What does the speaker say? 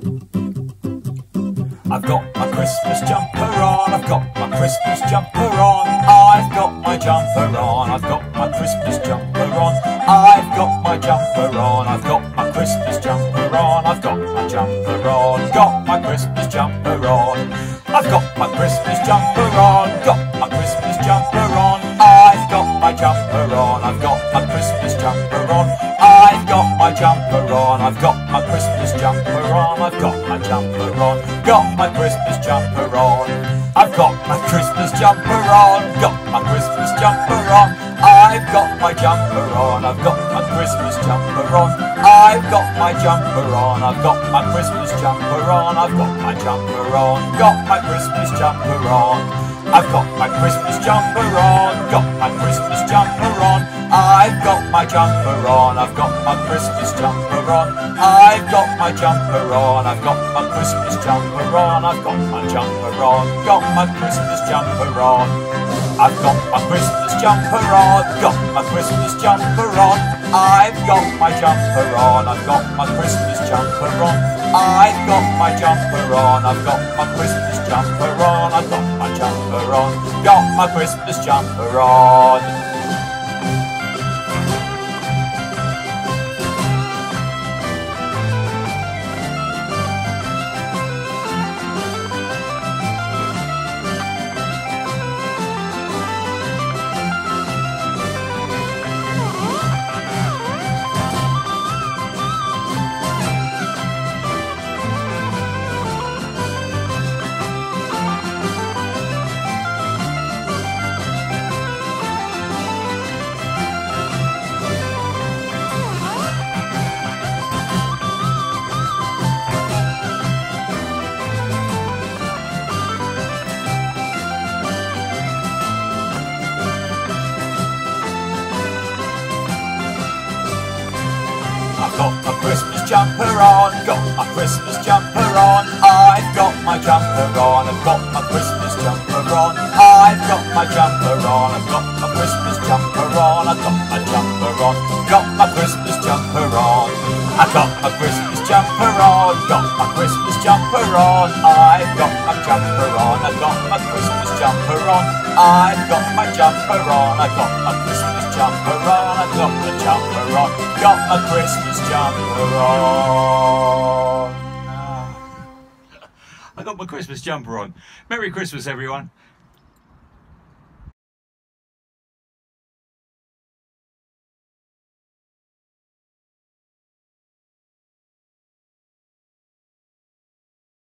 I've got my Christmas jumper on, I've got my Christmas jumper on, I've got my jumper on, I've got my Christmas jumper on, I've got my jumper on, I've got my Christmas jumper on, I've got my jumper on, got my Christmas jumper on, I've got my Christmas jumper on, got my Christmas jumper on, I've got my jumper on, I've got my Christmas jumper on, I've got my jumper on, I've got my Christmas jumper on, I've got my jumper on. Got my Christmas jumper on. I've got my Christmas jumper on. Got my Christmas jumper on. I've got my jumper on. I've got my Christmas jumper on. I've got my jumper on. I've got my Christmas jumper on. I've got my jumper on. Got my Christmas jumper on. I've got my Christmas jumper on. Got my Christmas jumper on. I've got my jumper on. I've got my Christmas jumper on. I've got my jumper on. I've got my Christmas jumper on. On. I've got my jumper on, got my Christmas jumper on. I've got my Christmas jumper on, got my Christmas jumper on. I've got my jumper on, I've got my Christmas jumper on. I've got my jumper on, I've got my Christmas jumper on. I've got my jumper on, got my Christmas jumper on. Got my Christmas jumper on, got my Christmas jumper on. I've got my jumper on, I've got my Christmas jumper on. I've got my jumper on, I've got my Christmas jumper on. I've got my jumper on, got my Christmas jumper on. I've got my Christmas jumper on, got my Christmas jumper on. I've got my jumper on, I've got my Christmas jumper on. I've got my jumper on, I've got my Christmas jumper on. I've got my jumper on, got my Christmas jumper on. I got my Christmas jumper on. Merry Christmas, everyone.